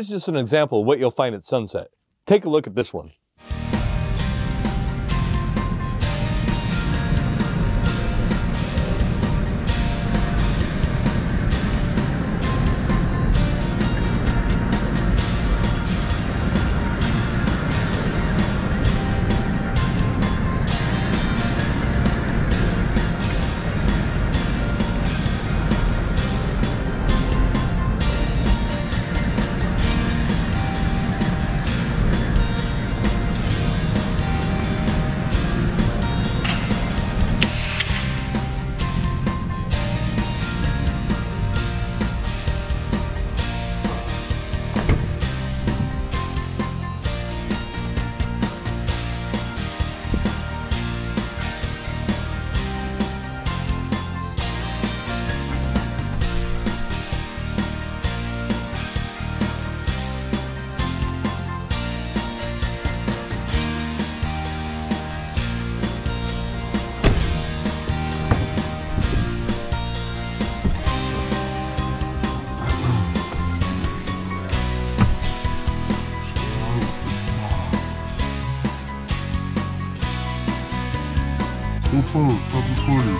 here's just an example of what you'll find at sunset. Take a look at this one. Don't be fooled.